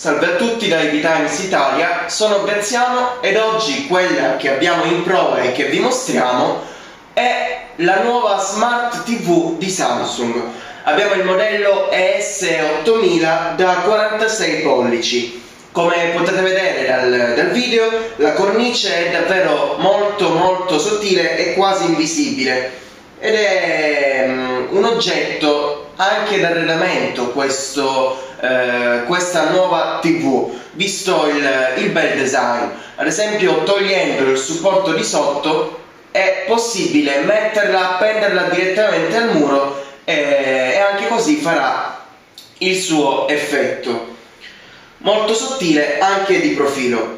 Salve a tutti da IBTimes Italia, sono Graziano ed oggi quella che abbiamo in prova e che vi mostriamo è la nuova Smart TV di Samsung. Abbiamo il modello ES8000 da 46 pollici. Come potete vedere dal video, la cornice è davvero molto sottile e quasi invisibile ed è un oggetto anche d'arredamento questa nuova TV, visto il bel design. Ad esempio, togliendo il supporto di sotto è possibile metterla, appenderla direttamente al muro e anche così farà il suo effetto. Molto sottile anche di profilo.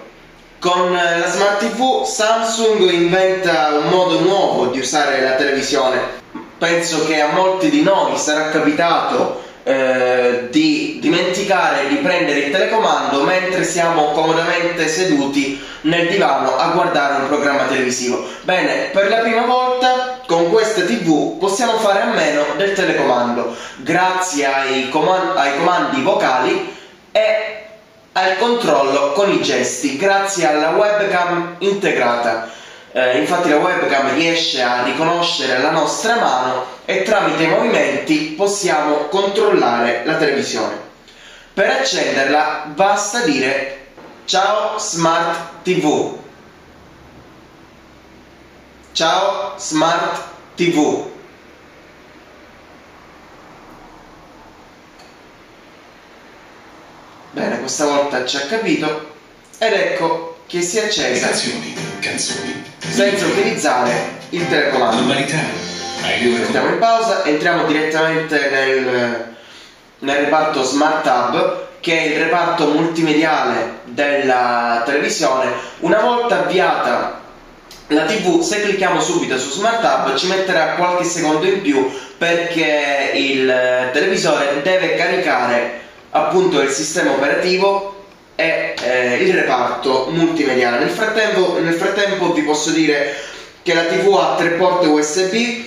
Con la Smart TV Samsung inventa un modo nuovo di usare la televisione. Penso che a molti di noi sarà capitato di dimenticare di prendere il telecomando mentre siamo comodamente seduti nel divano a guardare un programma televisivo. Bene, per la prima volta con questa TV possiamo fare a meno del telecomando grazie ai comandi vocali e al controllo con i gesti, grazie alla webcam integrata. Infatti la webcam riesce a riconoscere la nostra mano e tramite i movimenti possiamo controllare la televisione. Per accenderla basta dire "Ciao Smart TV". Ciao Smart TV. Bene, questa volta ci ha capito ed ecco che si è accesa. Canzoni, senza utilizzare il telecomando. Mettiamo in pausa, entriamo direttamente nel reparto Smart Hub, che è il reparto multimediale della televisione. Una volta avviata la TV, se clicchiamo subito su Smart Hub ci metterà qualche secondo in più perché il televisore deve caricare appunto il sistema operativo e il reparto multimediale. Nel frattempo vi posso dire che la TV ha 3 porte USB,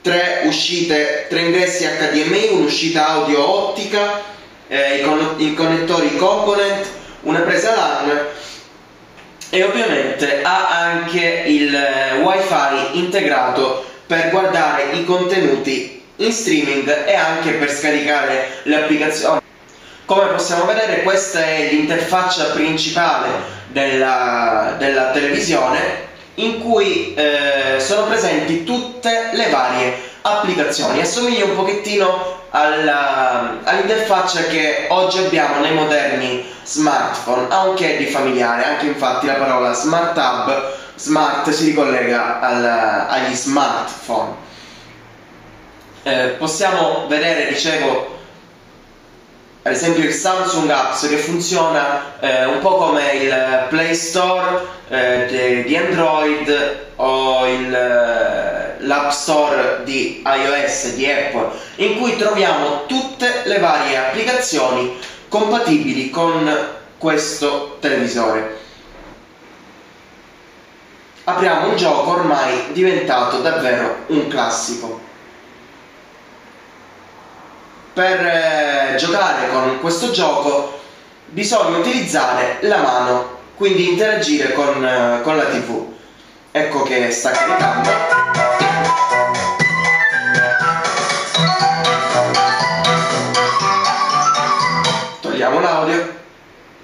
3 uscite, 3 ingressi HDMI, un'uscita audio ottica, i connettori component, una presa LAN e ovviamente ha anche il Wi-Fi integrato per guardare i contenuti in streaming e anche per scaricare le applicazioni. Come possiamo vedere, questa è l'interfaccia principale della televisione, in cui sono presenti tutte le varie applicazioni. Assomiglia un pochettino all'interfaccia che oggi abbiamo nei moderni smartphone, anche di familiare. Anche infatti la parola Smart Hub, smart, si ricollega agli smartphone. Possiamo vedere, dicevo, ad esempio il Samsung Apps, che funziona un po' come il Play Store di Android o l'App Store di iOS, di Apple, in cui troviamo tutte le varie applicazioni compatibili con questo televisore. Apriamo un gioco ormai diventato davvero un classico. Per giocare con questo gioco bisogna utilizzare la mano, quindi interagire con la TV. Ecco che sta caricando. Togliamo l'audio.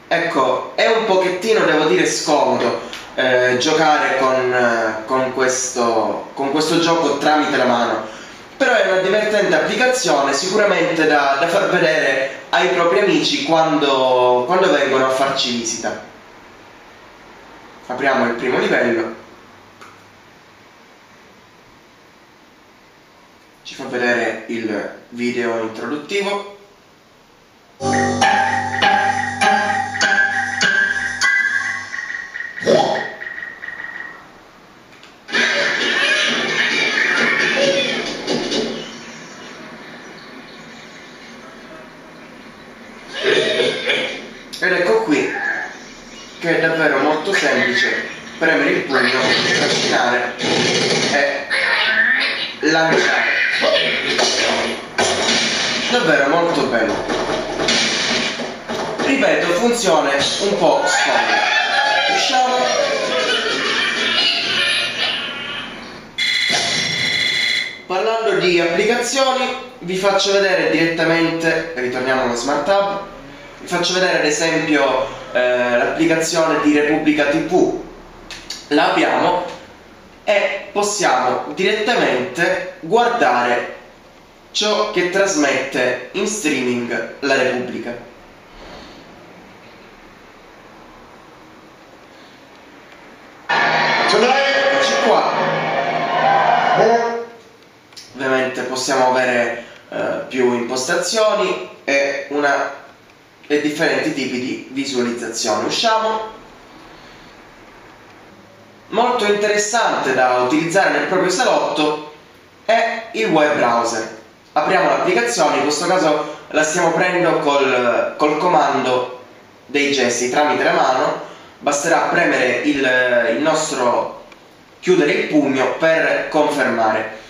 Ecco, è un pochettino, devo dire, scomodo giocare con questo gioco tramite la mano. Però è una divertente applicazione, sicuramente da far vedere ai propri amici quando vengono a farci visita. Apriamo il primo livello. Ci fa vedere il video introduttivo. Ed ecco qui che è davvero molto semplice premere il pugno, trascinare e lanciare. Davvero molto bello. Ripeto, funzione un po' scomoda. Usciamo. Parlando di applicazioni, vi faccio vedere direttamente, ritorniamo allo Smart Hub, vi faccio vedere ad esempio l'applicazione di Repubblica TV. La abbiamo e possiamo direttamente guardare ciò che trasmette in streaming la Repubblica. Ovviamente possiamo avere più impostazioni e differenti tipi di visualizzazione. Usciamo. Molto interessante da utilizzare nel proprio salotto è il web browser. Apriamo l'applicazione, in questo caso la stiamo aprendo col comando dei gesti tramite la mano. Basterà premere il nostro chiudere il pugno per confermare.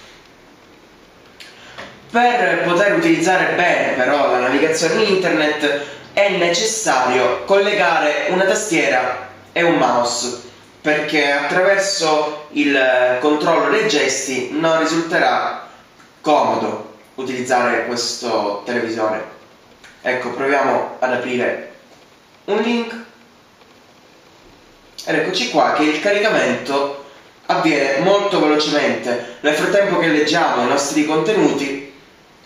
Per poter utilizzare bene però la navigazione in internet è necessario collegare una tastiera e un mouse, perché attraverso il controllo dei gesti non risulterà comodo utilizzare questo televisore. Ecco, proviamo ad aprire un link ed eccoci qua che il caricamento avviene molto velocemente. Nel frattempo che leggiamo i nostri contenuti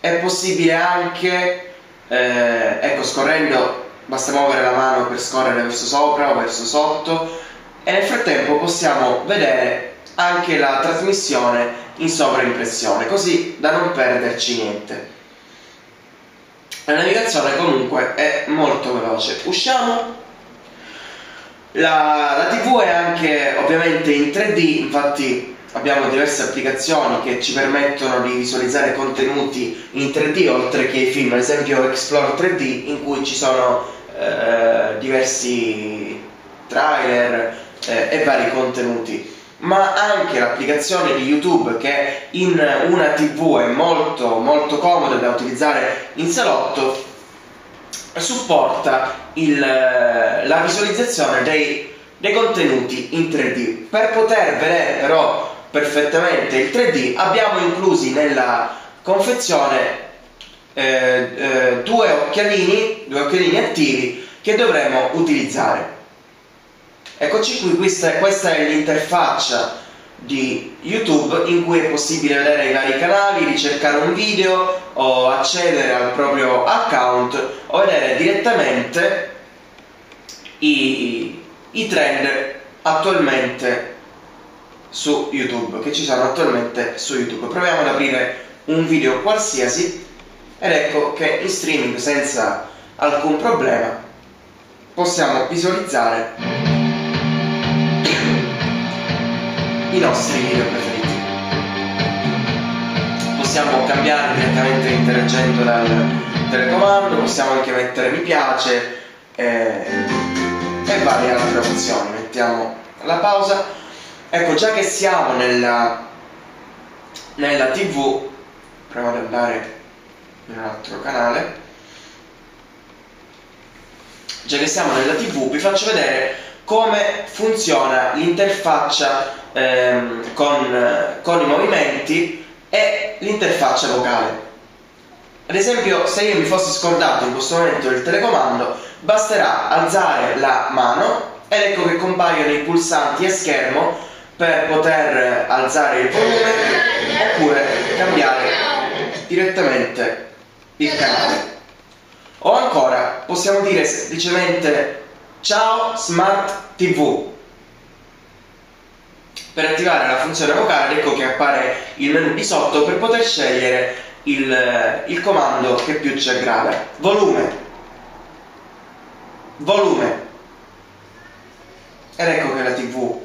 è possibile anche ecco, scorrendo basta muovere la mano per scorrere verso sopra o verso sotto, e nel frattempo possiamo vedere anche la trasmissione in sovraimpressione, così da non perderci niente. La navigazione comunque è molto veloce. Usciamo. La TV è anche ovviamente in 3D, infatti abbiamo diverse applicazioni che ci permettono di visualizzare contenuti in 3D oltre che i film, ad esempio Explore 3D, in cui ci sono diversi trailer e vari contenuti, ma anche l'applicazione di YouTube, che in una TV è molto comoda da utilizzare in salotto, supporta la visualizzazione dei contenuti in 3D. Per poter vedere però perfettamente il 3D abbiamo inclusi nella confezione due occhialini attivi che dovremo utilizzare. Eccoci qui, questa è l'interfaccia di YouTube in cui è possibile vedere i vari canali, ricercare un video o accedere al proprio account o vedere direttamente i trend attualmente su YouTube, che ci sono attualmente su YouTube. Proviamo ad aprire un video qualsiasi ed ecco che in streaming senza alcun problema possiamo visualizzare i nostri video preferiti. Possiamo cambiare direttamente interagendo dal telecomando, possiamo anche mettere mi piace e varie altre opzioni. Mettiamo la pausa. Ecco, già che siamo nella TV, proviamo ad andare in un altro canale. Già che siamo nella TV, vi faccio vedere come funziona l'interfaccia con i movimenti e l'interfaccia vocale. Ad esempio, se io mi fossi scordato in questo momento del telecomando, basterà alzare la mano ed ecco che compaiono i pulsanti a schermo per poter alzare il volume oppure cambiare direttamente il canale. O ancora possiamo dire semplicemente ciao Smart TV. Per attivare la funzione vocale ecco che appare il menu di sotto per poter scegliere il comando che più ci aggrada. Volume. Ed ecco che la TV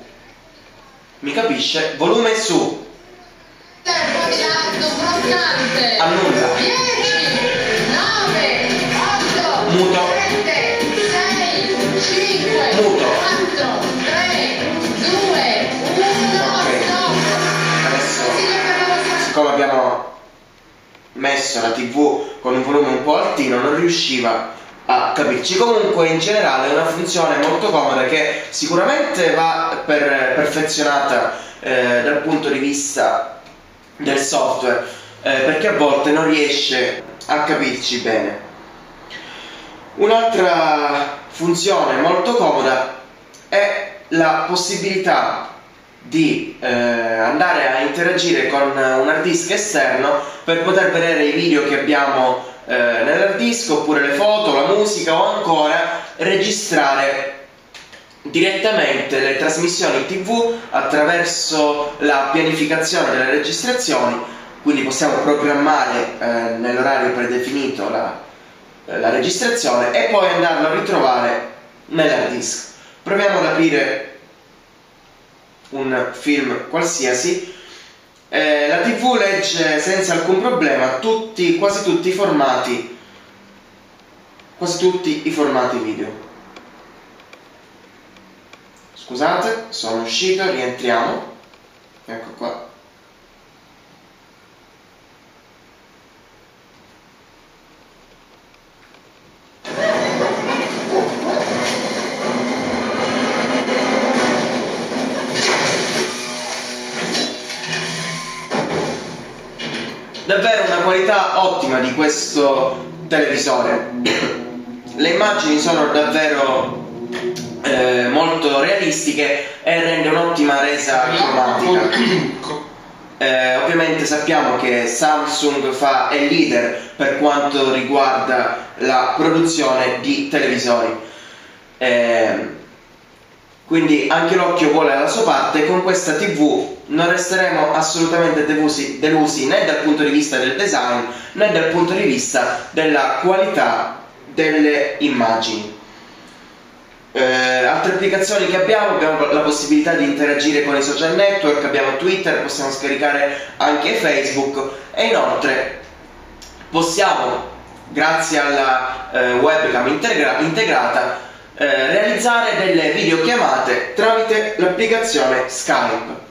mi capisce. Volume su. Annulla. 10, 9, 8. Muto. 7, 6, 5, 4, 3, 2, 1, 9. Adesso, siccome abbiamo messo la TV con un volume un po' altino, non riusciva a capirci. Comunque in generale è una funzione molto comoda che sicuramente va perfezionata dal punto di vista del software, perché a volte non riesce a capirci bene. Un'altra funzione molto comoda è la possibilità di andare a interagire con un hard disk esterno per poter vedere i video che abbiamo nell'hard disk, oppure le foto, la musica, o ancora registrare direttamente le trasmissioni TV attraverso la pianificazione delle registrazioni. Quindi possiamo programmare nell'orario predefinito la registrazione e poi andarla a ritrovare nell'hard disk. Proviamo ad aprire un film qualsiasi. La TV legge senza alcun problema quasi tutti i formati video. Scusate, sono uscito, rientriamo. Ecco qua. Davvero una qualità ottima di questo televisore. Le immagini sono davvero molto realistiche e rende un'ottima resa cromatica. Ovviamente sappiamo che Samsung è leader per quanto riguarda la produzione di televisori, quindi anche l'occhio vuole la sua parte. Con questa TV non resteremo assolutamente delusi né dal punto di vista del design né dal punto di vista della qualità delle immagini. Altre applicazioni che abbiamo la possibilità di interagire con i social network, abbiamo Twitter, possiamo scaricare anche Facebook, e inoltre possiamo, grazie alla webcam integrata, realizzare delle videochiamate tramite l'applicazione Skype.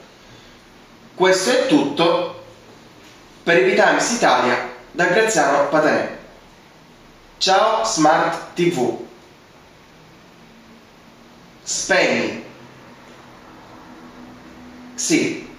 Questo è tutto per IBTimes Italia, da Graziano Patanè. Ciao Smart TV. Spegni. Sì.